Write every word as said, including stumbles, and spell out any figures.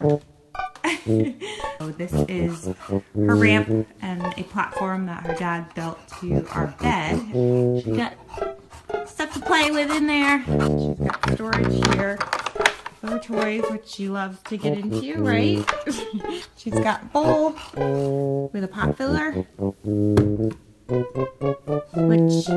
So this is her ramp and a platform that her dad built to our bed. She's got stuff to play with in there. She's got storage here for her toys, which she loves to get into, right? She's got a bowl with a pot filler, which